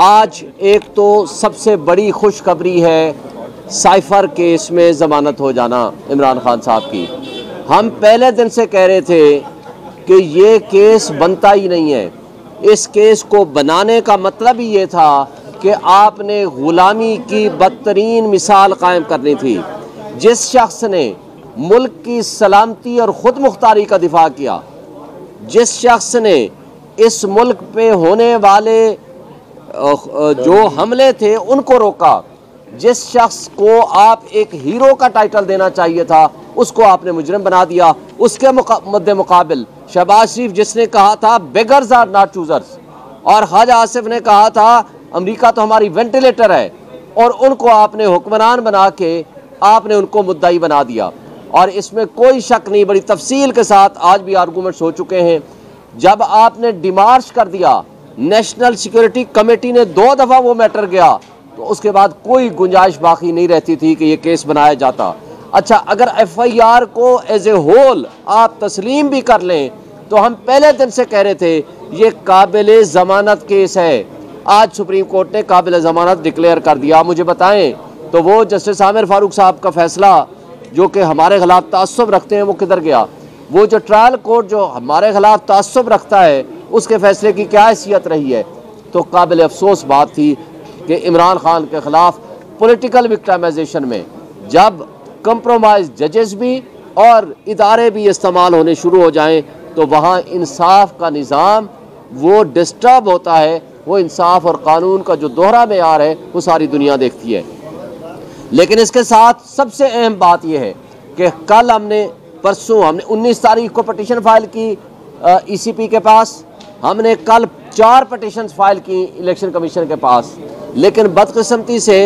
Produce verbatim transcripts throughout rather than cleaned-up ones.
आज एक तो सबसे बड़ी खुशखबरी है साइफर केस में ज़मानत हो जाना इमरान खान साहब की। हम पहले दिन से कह रहे थे कि ये केस बनता ही नहीं है। इस केस को बनाने का मतलब ही ये था कि आपने ग़ुलामी की बदतरीन मिसाल कायम करनी थी। जिस शख्स ने मुल्क की सलामती और ख़ुद मुख्तारी का दिफा किया, जिस शख्स ने इस मुल्क पे होने वाले जो हमले थे उनको रोका, जिस शख्स को आप एक हीरो का टाइटल देना चाहिए था उसको आपने मुजरिम बना दिया। उसके मद्दे मुकाबिल शहबाज शरीफ जिसने कहा था बेगर्स आर नॉट चूजर्स, और हाज आसिफ ने कहा था अमेरिका तो हमारी वेंटिलेटर है, और उनको आपने हुक्मरान बना के आपने उनको मुद्दाई बना दिया। और इसमें कोई शक नहीं, बड़ी तफसील के साथ आज भी आर्गूमेंट्स हो चुके हैं। जब आपने डिमार्च कर दिया, नेशनल सिक्योरिटी कमेटी ने दो दफ़ा वो मैटर गया, तो उसके बाद कोई गुंजाइश बाकी नहीं रहती थी कि ये केस बनाया जाता। अच्छा, अगर एफ आई आर को एज ए होल आप तस्लीम भी कर लें तो हम पहले दिन से कह रहे थे ये काबिल ज़मानत केस है। आज सुप्रीम कोर्ट ने काबिल ज़मानत डिक्लेयर कर दिया। मुझे बताएं तो वो जस्टिस आमिर फारूक साहब का फैसला जो कि हमारे खिलाफ तअस्सुब रखते हैं वो किधर गया? वो जो ट्रायल कोर्ट जो हमारे खिलाफ तअस्सुब रखता है उसके फैसले की क्या हैसियत रही है? तो काबिल अफसोस बात थी कि इमरान खान के ख़िलाफ़ पॉलिटिकल विक्टिमाइजेशन में जब कंप्रोमाइज़ जजेस भी और इदारे भी इस्तेमाल होने शुरू हो जाएं तो वहाँ इंसाफ का निज़ाम वो डिस्टर्ब होता है। वो इंसाफ और कानून का जो दोहरा मेयार है वो सारी दुनिया देखती है। लेकिन इसके साथ सबसे अहम बात यह है कि कल हमने परसों हमने उन्नीस तारीख को पटिशन फ़ाइल की ई सी पी के पास, हमने कल चार पटिशन फ़ाइल की इलेक्शन कमीशन के पास, लेकिन बदकिस्मती से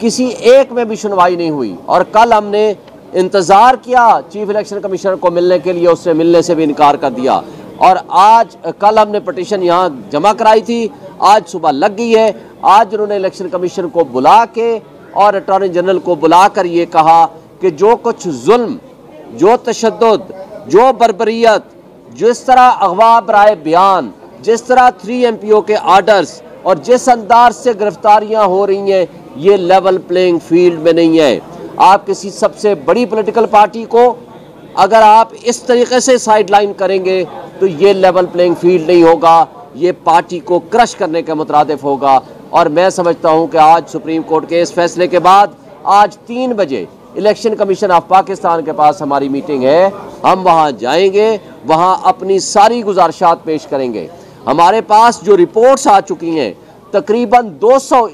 किसी एक में भी सुनवाई नहीं हुई। और कल हमने इंतज़ार किया चीफ इलेक्शन कमीशनर को मिलने के लिए, उससे मिलने से भी इनकार कर दिया। और आज कल हमने पटिशन यहाँ जमा कराई थी, आज सुबह लग गई है। आज उन्होंने इलेक्शन कमीशन को बुला के और अटॉर्नी जनरल को बुला कर ये कहा कि जो कुछ जुल्म, जो तशद्दुद, जो बर्बरियत, जिस तरह अगवा बराए बयान, जिस तरह थ्री एम पी ओ के आर्डर्स और जिस अंदाज से गिरफ्तारियां हो रही हैं, ये लेवल प्लेइंग फील्ड में नहीं है। आप किसी सबसे बड़ी पॉलिटिकल पार्टी को अगर आप इस तरीके से साइडलाइन करेंगे तो ये लेवल प्लेइंग फील्ड नहीं होगा, ये पार्टी को क्रश करने के मुतरादिफ होगा। और मैं समझता हूँ कि आज सुप्रीम कोर्ट के इस फैसले के बाद आज तीन बजे इलेक्शन कमीशन ऑफ पाकिस्तान के पास हमारी मीटिंग है। हम वहाँ जाएंगे, वहाँ अपनी सारी गुजारिशात पेश करेंगे। हमारे पास जो रिपोर्ट्स आ चुकी हैं तकरीबन दो सौ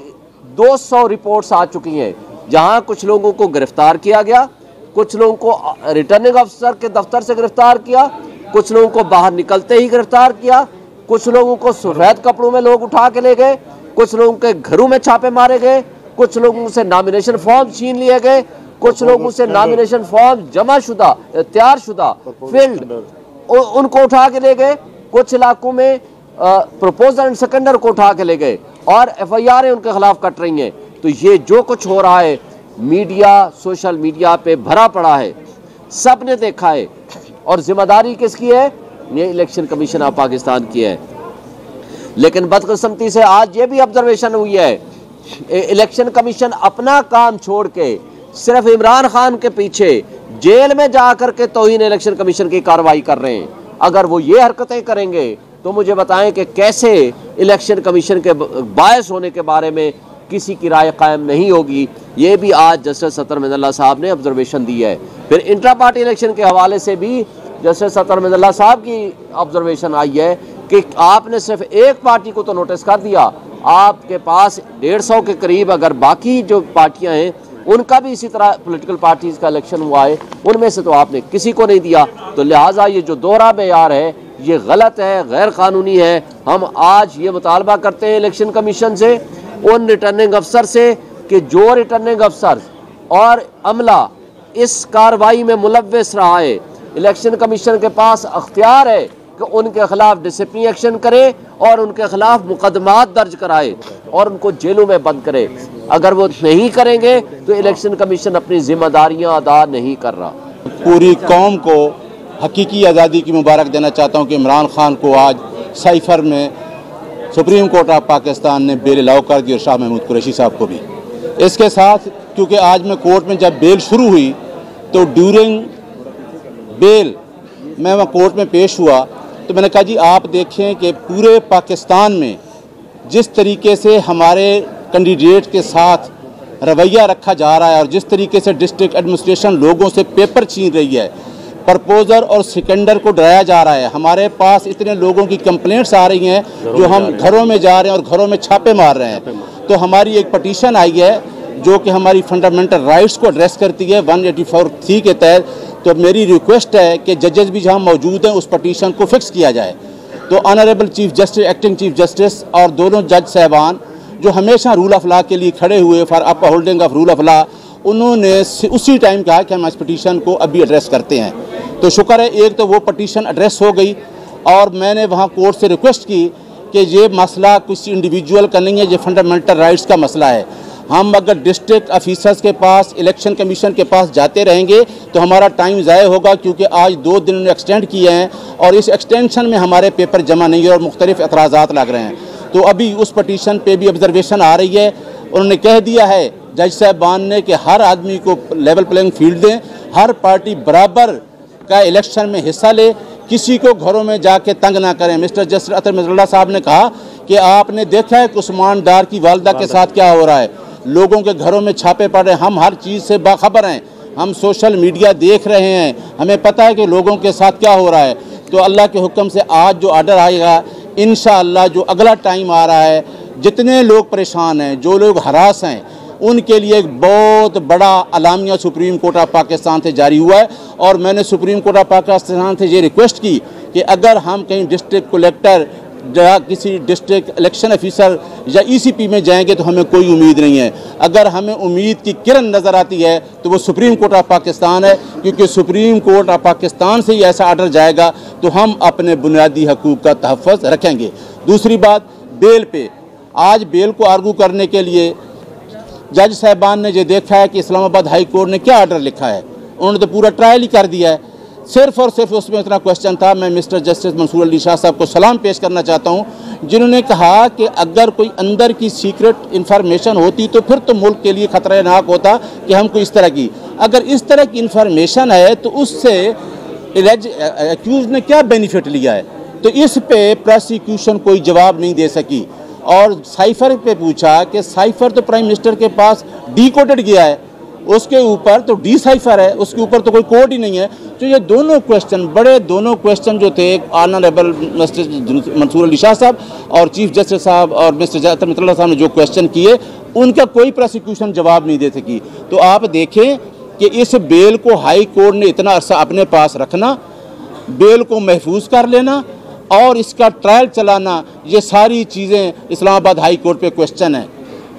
दो सौ रिपोर्ट्स आ चुकी हैं, जहाँ कुछ लोगों को गिरफ़्तार किया गया, कुछ लोगों को रिटर्निंग अफसर के दफ्तर से गिरफ़्तार किया, कुछ लोगों को बाहर निकलते ही गिरफ़्तार किया, कुछ लोगों को सफ़ेद कपड़ों में लोग उठा के ले गए, कुछ लोगों के घरों में छापे मारे गए, कुछ लोगों से नामिनेशन फॉर्म छीन लिए गए, कुछ लोगों से नामिनेशन फॉर्म जमा शुदा तैयार शुदा फील्ड उनको उठा के ले गए, कुछ इलाकों में प्रपोजल एंड सेकेंडर को उठा के ले गए और एफ आई आर उनके खिलाफ कट रही हैं। तो ये जो कुछ हो रहा है, मीडिया सोशल मीडिया पे भरा पड़ा है, सब ने देखा है। और जिम्मेदारी किसकी है? ये इलेक्शन कमीशन ऑफ पाकिस्तान की है। लेकिन बदकिस्मती से आज ये भी ऑब्जर्वेशन हुई है, इलेक्शन कमीशन अपना काम छोड़ के सिर्फ इमरान खान के पीछे जेल में जा कर के तौहीन इलेक्शन कमीशन की कार्रवाई कर रहे हैं। अगर वो ये हरकतें करेंगे तो मुझे बताएं कि कैसे इलेक्शन कमीशन के बायस होने के बारे में किसी की राय कायम नहीं होगी। ये भी आज जस्टिस सतर मिर्ज़ला साहब ने ऑब्जर्वेशन दी है। फिर इंट्रा पार्टी इलेक्शन के हवाले से भी जस्टिस सतर मिर्ज़ला साहब की ऑब्जर्वेशन आई है कि आपने सिर्फ एक पार्टी को तो नोटिस कर दिया, आपके पास डेढ़ सौ के करीब अगर बाकी जो पार्टियाँ हैं उनका भी इसी तरह पॉलिटिकल पार्टीज़ का इलेक्शन हुआ है, उनमें से तो आपने किसी को नहीं दिया। तो लिहाजा ये जो दोहरा मेयार है ये गलत है, गैर कानूनी है। हम आज ये मुतालबा करते हैं इलेक्शन कमीशन से, उन रिटर्निंग अफसर से कि जो रिटर्निंग अफसर और अमला इस कार्रवाई में मुलव्वस रहा है, इलेक्शन कमीशन के पास अख्तियार है कि उनके खिलाफ डिसिप्लिन एक्शन करे और उनके खिलाफ मुकदमात दर्ज कराए और उनको जेलों में बंद करे। अगर वो नहीं करेंगे तो इलेक्शन कमीशन अपनी जिम्मेदारियां अदा नहीं कर रहा। पूरी कौम को हकीकी आज़ादी की मुबारक देना चाहता हूं कि इमरान खान को आज साइफर में सुप्रीम कोर्ट ऑफ पाकिस्तान ने बेल अलाउ कर दी और शाह महमूद कुरैशी साहब को भी। इसके साथ क्योंकि आज मैं कोर्ट में जब बेल शुरू हुई तो ड्यूरिंग बेल मैं वहाँ कोर्ट में पेश हुआ तो मैंने कहा जी आप देखें कि पूरे पाकिस्तान में जिस तरीके से हमारे कैंडिडेट के साथ रवैया रखा जा रहा है और जिस तरीके से डिस्ट्रिक्ट एडमिनिस्ट्रेशन लोगों से पेपर छीन रही है, प्रपोजर और सिकंडर को डराया जा रहा है। हमारे पास इतने लोगों की कंप्लेंट्स आ रही हैं जो हम घरों में जा रहे हैं और घरों में छापे मार रहे हैं। तो हमारी एक पटिशन आई है जो कि हमारी फंडामेंटल राइट्स को एड्रेस करती है एक सौ चौरासी थ्री के तहत। तो मेरी रिक्वेस्ट है कि जजेस भी जहां मौजूद हैं उस पटिशन को फिक्स किया जाए। तो honourable chief justice, acting chief justice और दोनों जज साहबान जो हमेशा रूल ऑफ लॉ के लिए खड़े हुए for upholding of rule of law, उन्होंने उसी टाइम कहा कि हम इस पटिशन को अभी एड्रेस करते हैं। तो शुक्र है एक तो वो पटिशन एड्रेस हो गई और मैंने वहाँ कोर्ट से रिक्वेस्ट की कि ये मसला किसी इंडिविजुअल का नहीं है, ये फंडामेंटल राइट्स का मसला है। हम अगर डिस्ट्रिक्ट ऑफिसर्स के पास, इलेक्शन कमीशन के पास जाते रहेंगे तो हमारा टाइम ज़ाया होगा क्योंकि आज दो दिन उन्होंने एक्सटेंड किए हैं और इस एक्सटेंशन में हमारे पेपर जमा नहीं है और मुख्तलिफ एतराज़ात लग रहे हैं। तो अभी उस पटिशन पर भी ऑब्जर्वेशन आ रही है। उन्होंने कह दिया है जज साहबान ने कि हर आदमी को लेवल प्लेइंग फील्ड दें, हर पार्टी बराबर का इलेक्शन में हिस्सा ले, किसी को घरों में जाके तंग ना करें। मिस्टर जस्टिस अतर मिर्ज़ला साहब ने कहा कि आपने देखा है उस्मान डार की वालदा के साथ क्या हो रहा है, लोगों के घरों में छापे पड़ रहे हैं। हम हर चीज़ से बाखबर हैं, हम सोशल मीडिया देख रहे हैं, हमें पता है कि लोगों के साथ क्या हो रहा है। तो अल्लाह के हुक्म से आज जो आर्डर आएगा इंशाअल्लाह, जो अगला टाइम आ रहा है, जितने लोग परेशान हैं, जो लोग हरास हैं, उनके लिए एक बहुत बड़ा अलामिया सुप्रीम कोर्ट ऑफ पाकिस्तान से जारी हुआ है। और मैंने सुप्रीम कोर्ट ऑफ पाकिस्तान से ये रिक्वेस्ट की कि अगर हम कहीं डिस्ट्रिक्ट कलेक्टर या किसी डिस्ट्रिक्ट इलेक्शन ऑफिसर या ईसीपी में जाएंगे तो हमें कोई उम्मीद नहीं है। अगर हमें उम्मीद की किरण नज़र आती है तो वो सुप्रीम कोर्ट ऑफ पाकिस्तान है, क्योंकि सुप्रीम कोर्ट ऑफ पाकिस्तान से ही ऐसा आर्डर जाएगा तो हम अपने बुनियादी हकूक़ का तहफ़्फ़ुज़ रखेंगे। दूसरी बात, बेल पे आज बेल को आर्गू करने के लिए जज साहबान ने ये देखा है कि इस्लामाबाद हाई कोर्ट ने क्या आर्डर लिखा है। उन्होंने तो पूरा ट्रायल ही कर दिया है, सिर्फ और सिर्फ उसमें इतना क्वेश्चन था। मैं मिस्टर जस्टिस मंसूर अली शाह साहब को सलाम पेश करना चाहता हूं जिन्होंने कहा कि अगर कोई अंदर की सीक्रेट इन्फॉर्मेशन होती तो फिर तो मुल्क के लिए ख़तरा नाक होता कि हमको इस तरह की, अगर इस तरह की इन्फॉर्मेशन है तो उससे एक्यूज ने क्या बेनिफिट लिया है। तो इस पर प्रोसिक्यूशन कोई जवाब नहीं दे सकी। और साइफर पे पूछा कि साइफर तो प्राइम मिनिस्टर के पास डीकोडेड गया है, उसके ऊपर तो डी साइफर है, उसके ऊपर तो कोई कोड ही नहीं है। तो ये दोनों क्वेश्चन, बड़े दोनों क्वेश्चन जो थे ऑनरेबल मंसूर अली शाह साहब और चीफ जस्टिस साहब और मिस्टर अतर मिर्ज़ला साहब ने जो क्वेश्चन किए, उनका कोई प्रोसिक्यूशन जवाब नहीं दे सकी। तो आप देखें कि इस बेल को हाई कोर्ट ने इतना अरसा अपने पास रखना, बेल को महफूज कर लेना और इसका ट्रायल चलाना, ये सारी चीज़ें इस्लामाबाद हाई कोर्ट पे क्वेश्चन है।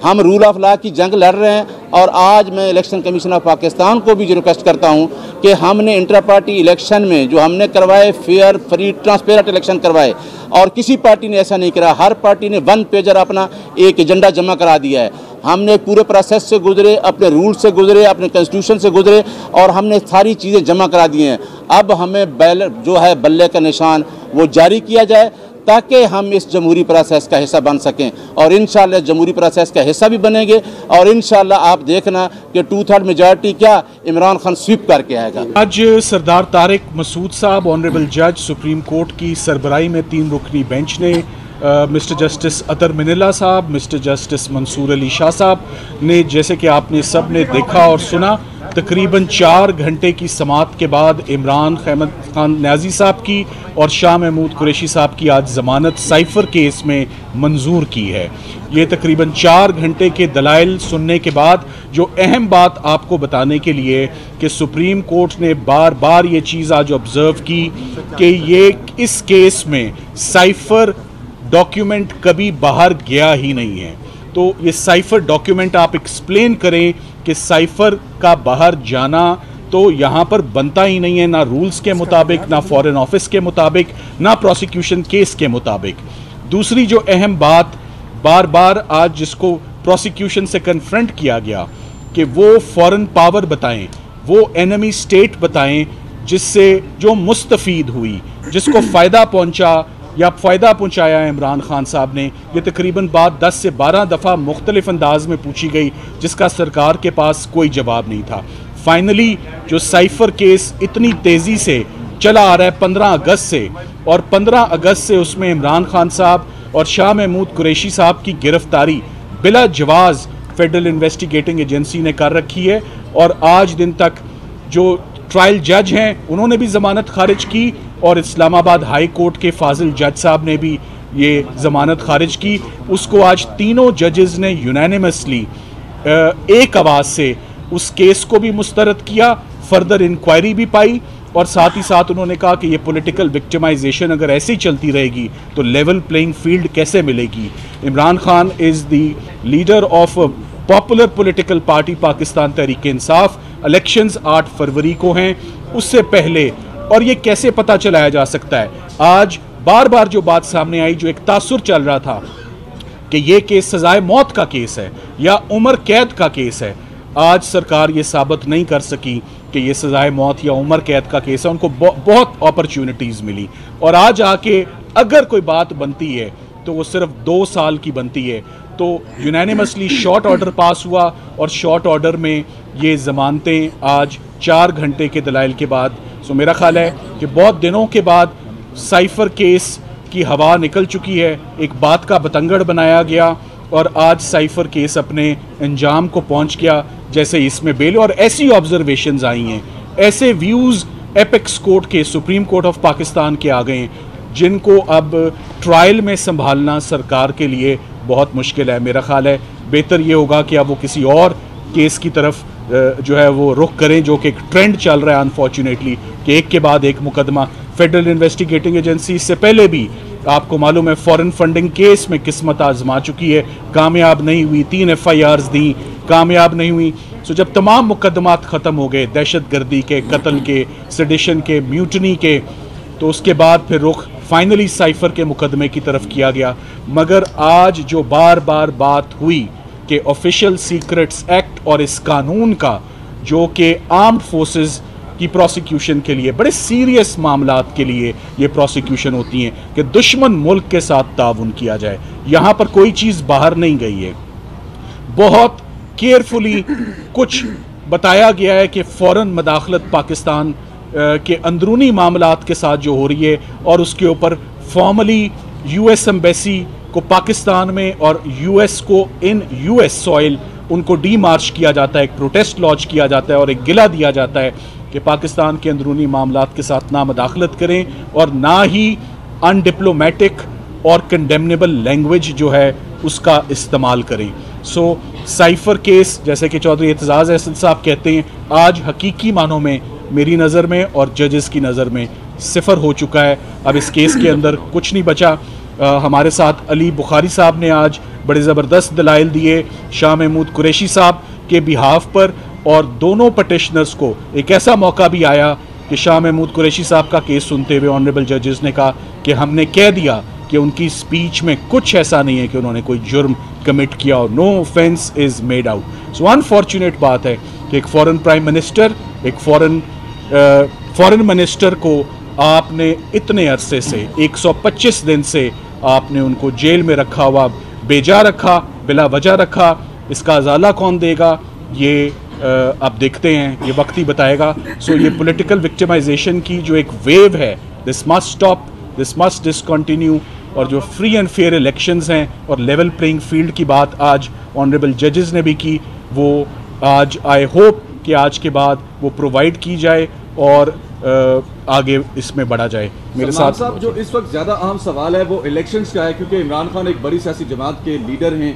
हम रूल ऑफ लॉ की जंग लड़ रहे हैं और आज मैं इलेक्शन कमीशन ऑफ पाकिस्तान को भी रिक्वेस्ट करता हूं कि हमने इंटर पार्टी इलेक्शन में जो हमने करवाए, फेयर, फ्री, ट्रांसपेरेंट इलेक्शन करवाए और किसी पार्टी ने ऐसा नहीं करा। हर पार्टी ने वन पेजर अपना एक एजेंडा जमा करा दिया है। हमने पूरे प्रोसेस से गुजरे, अपने रूल से गुजरे, अपने कॉन्स्टिट्यूशन से गुजरे और हमने सारी चीज़ें जमा करा दी हैं। अब हमें बैल जो है बल्ले का निशान वो जारी किया जाए ताकि हम इस जमहूरी प्रोसेस का हिस्सा बन सकें और इंशाल्लाह जमहूरी प्रोसेस का हिस्सा भी बनेंगे और इंशाल्लाह आप देखना कि टू थर्ड मेजॉरिटी क्या इमरान खान स्वीप करके आएगा। आज सरदार तारिक मसूद साहब ऑनरेबल जज सुप्रीम कोर्ट की सरबराही में तीन रुकनी बेंच ने मिस्टर जस्टिस अतर मिनल्ला साहब, मिस्टर जस्टिस मंसूर अली शाह साहब ने, जैसे कि आपने सब ने देखा और सुना, तकरीबन चार घंटे की समाअत के बाद इमरान अहमद खान न्याजी साहब की और शाह महमूद कुरैशी साहब की आज ज़मानत साइफ़र केस में मंजूर की है। ये तकरीबन चार घंटे के दलाइल सुनने के बाद जो अहम बात आपको बताने के लिए कि सुप्रीम कोर्ट ने बार बार ये चीज़ आज ऑब्ज़र्व की कि ये इस केस में साइफ़र डॉक्यूमेंट कभी बाहर गया ही नहीं है। तो ये साइफ़र डॉक्यूमेंट आप एक्सप्लेन करें कि साइफ़र का बाहर जाना तो यहाँ पर बनता ही नहीं है, ना रूल्स के मुताबिक, ना फॉरेन ऑफिस के मुताबिक, ना प्रोसिक्यूशन केस के मुताबिक। दूसरी जो अहम बात बार बार आज जिसको प्रोसिक्यूशन से कन्फ्रंट किया गया कि वो फॉरेन पावर बताएं, वो एनिमी स्टेट बताएं जिससे जो मुस्तफ़ीद हुई, जिसको फ़ायदा पहुँचा या फ़ायदा पहुँचाया है इमरान खान साहब ने, ये तकरीबन बात दस से बारह दफ़ा मुख्तलिफ अंदाज में पूछी गई जिसका सरकार के पास कोई जवाब नहीं था। फाइनली जो साइफर केस इतनी तेज़ी से चला आ रहा है पंद्रह अगस्त से, और पंद्रह अगस्त से उसमें इमरान खान साहब और शाह महमूद कुरैशी साहब की गिरफ्तारी बिला जवाज़ फेडरल इन्वेस्टिगेटिंग एजेंसी ने कर रखी है। और आज दिन तक जो ट्रायल जज हैं उन्होंने भी ज़मानत खारिज की और इस्लामाबाद हाई कोर्ट के फाजिल जज साहब ने भी ये ज़मानत खारिज की। उसको आज तीनों जजेज़ ने यूनानिमसली एक आवाज़ से उस केस को भी मुस्तरद किया, फर्दर इंक्वायरी भी पाई, और साथ ही साथ उन्होंने कहा कि ये पॉलिटिकल विक्टिमाइजेशन अगर ऐसे ही चलती रहेगी तो लेवल प्लेइंग फील्ड कैसे मिलेगी। Imran Khan is the leader of popular political party Pakistan Tehreek-e-Insaf. Elections आठ फरवरी को हैं, उससे पहले और ये कैसे पता चलाया जा सकता है। आज बार बार जो बात सामने आई, जो एक तासुर चल रहा था कि ये केस सजाए मौत का केस है या उम्र कैद का केस है, आज सरकार ये साबित नहीं कर सकी कि ये सज़ाए मौत या उम्र कैद का केस है। उनको बहुत अपॉर्चुनिटीज़ मिली और आज आके अगर कोई बात बनती है तो वो सिर्फ दो साल की बनती है। तो यूनानिमसली शॉर्ट ऑर्डर पास हुआ और शॉर्ट ऑर्डर में ये ज़मानतें आज चार घंटे के दलाइल के बाद, सो मेरा ख़्याल है कि बहुत दिनों के बाद साइफर केस की हवा निकल चुकी है। एक बात का बतंगड़ बनाया गया और आज साइफर केस अपने अंजाम को पहुंच गया जैसे इसमें बेल, और ऐसी ऑब्जर्वेशंस आई हैं, ऐसे व्यूज़ एपेक्स कोर्ट के, सुप्रीम कोर्ट ऑफ पाकिस्तान के आ गए जिनको अब ट्रायल में संभालना सरकार के लिए बहुत मुश्किल है। मेरा ख्याल है बेहतर ये होगा कि अब वो किसी और केस की तरफ जो है वो रुख करें, जो कि एक ट्रेंड चल रहा है अनफॉर्चुनेटली कि एक के बाद एक मुकदमा। फेडरल इन्वेस्टिगेटिंग एजेंसी इससे पहले भी आपको मालूम है फॉरेन फंडिंग केस में किस्मत आजमा चुकी है, कामयाब नहीं हुई, तीन एफ आई आर्स दी, कामयाब नहीं हुई। सो जब तमाम मुकदमात ख़त्म हो गए दहशत गर्दी के, कत्ल के, सेडिशन के, म्यूटनी के, तो उसके बाद फिर रुख फाइनली साइफर के मुकदमे की तरफ किया गया। मगर आज जो बार बार बात हुई कि ऑफिशियल सीक्रेट्स एक्ट और इस कानून का जो कि आर्म्ड फोर्सेस की प्रोसिक्यूशन के लिए, बड़े सीरियस मामलात के लिए ये प्रोसिक्यूशन होती हैं कि दुश्मन मुल्क के साथ ताउन किया जाए, यहाँ पर कोई चीज़ बाहर नहीं गई है। बहुत केयरफुली कुछ बताया गया है कि फ़ौरन मदाखलत पाकिस्तान के अंदरूनी मामलात के साथ जो हो रही है, और उसके ऊपर फॉर्मली यूएस एम्बेसी को पाकिस्तान में और यूएस को इन यूएस सॉइल उनको डी मार्च किया जाता है, एक प्रोटेस्ट लॉन्च किया जाता है और एक गिला दिया जाता है कि पाकिस्तान के अंदरूनी मामलात के साथ ना मदाखलत करें और ना ही अनडिप्लोमेटिक और कंडेमनेबल लैंग्वेज जो है उसका इस्तेमाल करें। सो साइफर केस, जैसे कि चौधरी एतज़ाज़ अहसन साहब कहते हैं, आज हकीकी मानों में मेरी नज़र में और जजेस की नज़र में सिफर हो चुका है। अब इस केस के अंदर कुछ नहीं बचा। आ, हमारे साथ अली बुखारी साहब ने आज बड़े ज़बरदस्त दलाइल दिए शाह महमूद कुरैशी साहब के बिहाफ पर, और दोनों पटिशनर्स को एक ऐसा मौका भी आया कि शाह महमूद कुरैशी साहब का केस सुनते हुए ऑनरेबल जजेस ने कहा कि हमने कह दिया कि उनकी स्पीच में कुछ ऐसा नहीं है कि उन्होंने कोई जुर्म कमिट किया, और no offence is made out. So unfortunate बात है कि एक फ़ॉरेन प्राइम मिनिस्टर, एक फ़ॉरेन फ़ॉरेन मिनिस्टर को आपने इतने अरसे से एक सौ पच्चीस दिन से आपने उनको जेल में रखा हुआ, बेजा रखा, बिला वजह रखा। इसका अजाला कौन देगा ये आप देखते हैं, ये वक्त ही बताएगा। सो ये पॉलिटिकल विक्टिमाइजेशन की जो एक वेव है, this must stop, this must discontinue. और जो फ्री एंड फेयर इलेक्शंस हैं और लेवल प्लेइंग फील्ड की बात आज ऑनरेबल जजेस ने भी की, वो आज आई होप कि आज के बाद वो प्रोवाइड की जाए और आ, आगे इसमें बढ़ा जाए। मेरे साथ साहब, जो इस वक्त ज़्यादा अहम सवाल है वो इलेक्शंस का है, क्योंकि इमरान खान एक बड़ी सियासी जमात के लीडर हैं,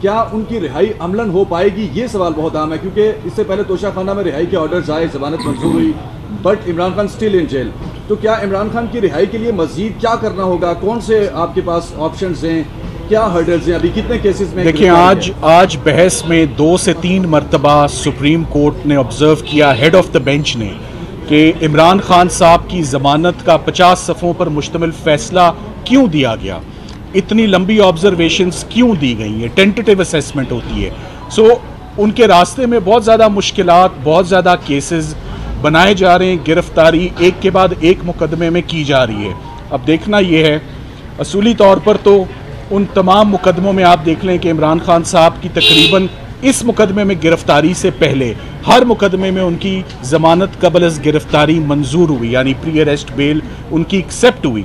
क्या उनकी रिहाई अमलन हो पाएगी, ये सवाल बहुत अहम है। क्योंकि इससे पहले तोशाखाना में रिहाई के ऑर्डर्स आए, जमानत मंजूर हुई, but Imran Khan still in jail. तो क्या इमरान खान की रिहाई के लिए मजीद क्या करना होगा, कौन से आपके पास ऑप्शंस हैं, क्या हर्डल्स हैं, अभी कितने केसेस में? देखिए, आज आज बहस में दो से तीन मरतबा सुप्रीम कोर्ट ने ऑब्जर्व किया, हेड ऑफ द बेंच ने, कि इमरान खान साहब की ज़मानत का पचास सफ़ों पर मुश्तमिल फैसला क्यों दिया गया, इतनी लंबी ऑब्जर्वेशंस क्यों दी गई हैं, टेंटेटिव असेसमेंट होती है। सो so, उनके रास्ते में बहुत ज़्यादा मुश्किलात, बहुत ज़्यादा केसेस बनाए जा रहे हैं, गिरफ्तारी एक के बाद एक मुकदमे में की जा रही है। अब देखना यह है असूली तौर पर तो उन तमाम मुकदमों में आप देख लें कि इमरान खान साहब की तकरीबन इस मुकदमे में गिरफ्तारी से पहले हर मुकदमे में उनकी ज़मानत कबल अज़ गिरफ्तारी मंजूर हुई, यानी प्री अरेस्ट बेल उनकी एक्सेप्ट हुई।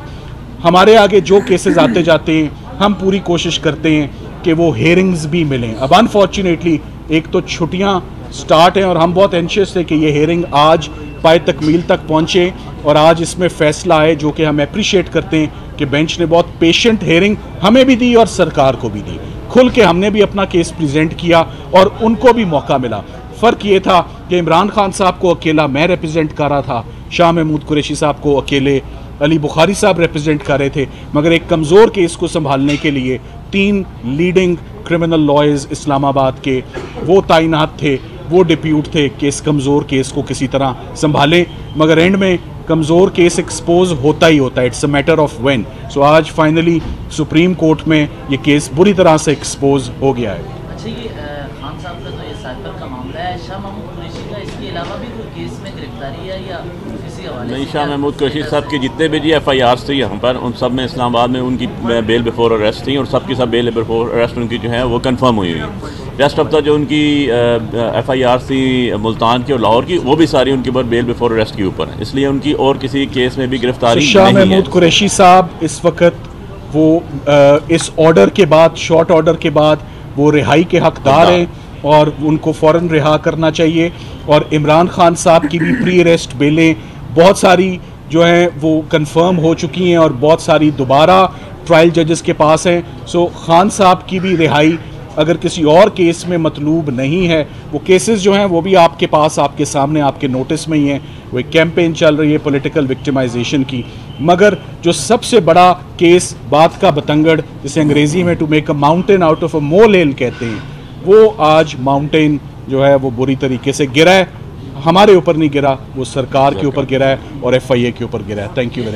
हमारे आगे जो केसेस आते जाते हैं हम पूरी कोशिश करते हैं कि वो हेयरिंग्स भी मिलें। अब अनफॉर्चुनेटली एक तो छुट्टियाँ स्टार्ट हैं और हम बहुत एंशियस थे कि ये हेयरिंग आज पाए तकमील तक पहुँचे और आज इसमें फैसला आए, जो कि हम अप्रिशिएट करते हैं कि बेंच ने बहुत पेशेंट हेयरिंग हमें भी दी और सरकार को भी दी। खुल के हमने भी अपना केस प्रेजेंट किया और उनको भी मौका मिला। फ़र्क ये था कि इमरान खान साहब को अकेला मैं रिप्रेजेंट कर रहा था, शाह महमूद कुरैशी साहब को अकेले अली बुखारी साहब रिप्रेजेंट कर रहे थे, मगर एक कमज़ोर केस को संभालने के लिए तीन लीडिंग क्रिमिनल लॉयर्स इस्लामाबाद के वो तैनात थे, वो डिप्यूट थे कि इस कमज़ोर केस को किसी तरह संभालें। मगर एंड में कमज़ोर केस एक्सपोज होता ही होता है, it's a matter of when. So आज फाइनली सुप्रीम कोर्ट में ये केस बुरी तरह से एक्सपोज हो गया है। अच्छा, ये खान साहब का तो ये साइबर का मामला है, शाह महमूद कुरैशी का इसके अलावा भी कोई केस में गिरफ्तारी है या किसी हवाले? नहीं, शाह महमूद कुरैशी साहब के जितने भी जी एफ आई आर थी हम पर, उन सब में इस्लामाबाद में उनकी बेल बिफोर अरेस्ट थी और सबकी सब बेल बिफोर अरेस्ट उनकी जो है वो कन्फर्म हुई हुई रेस्ट ऑफ द जो उनकी एफ़ आई आर थी मुल्तान की और लाहौर की, वो भी सारी उनके ऊपर बेल बिफोर अरेस्ट के ऊपर है, इसलिए उनकी और किसी केस में भी गिरफ्तारी नहीं है। शाह महमूद कुरैशी साहब इस वक्त वो आ, इस ऑर्डर के बाद, शॉर्ट ऑर्डर के बाद वो रिहाई के हकदार हैं और उनको फ़ौरन रिहा करना चाहिए। और इमरान खान साहब की भी प्री अरेस्ट बेलें बहुत सारी जो हैं वो कन्फर्म हो चुकी हैं और बहुत सारी दोबारा ट्रायल जजेस के पास हैं। सो खान साहब की भी रिहाई अगर किसी और केस में मतलूब नहीं है, वो केसेस जो हैं वो भी आपके पास, आपके सामने, आपके नोटिस में ही हैं। वो एक कैंपेन चल रही है पॉलिटिकल विक्टिमाइजेशन की, मगर जो सबसे बड़ा केस, बात का बतंगड़ जिसे अंग्रेज़ी में to make a mountain out of a molehill कहते हैं, वो आज माउंटेन जो है वो बुरी तरीके से गिरा है। हमारे ऊपर नहीं गिरा, वो सरकार के ऊपर गिरा है और एफ आई ए के ऊपर गिरा है। Thank you very much.